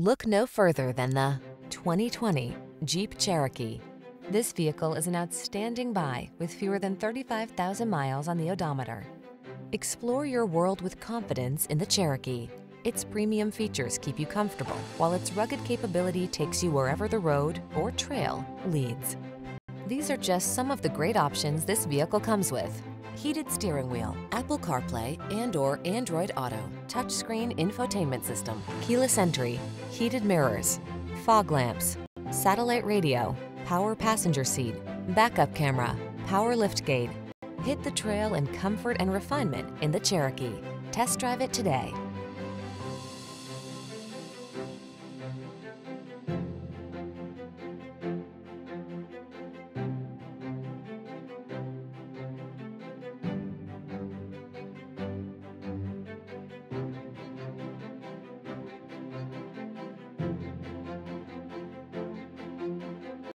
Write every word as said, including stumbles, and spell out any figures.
Look no further than the twenty twenty Jeep Cherokee. This vehicle is an outstanding buy with fewer than thirty-five thousand miles on the odometer. Explore your world with confidence in the Cherokee. Its premium features keep you comfortable, while its rugged capability takes you wherever the road or trail leads. These are just some of the great options this vehicle comes with: heated steering wheel, Apple CarPlay and or Android Auto, touchscreen infotainment system, keyless entry, heated mirrors, fog lamps, satellite radio, power passenger seat, backup camera, power liftgate. Hit the trail in comfort and refinement in the Cherokee. Test drive it today.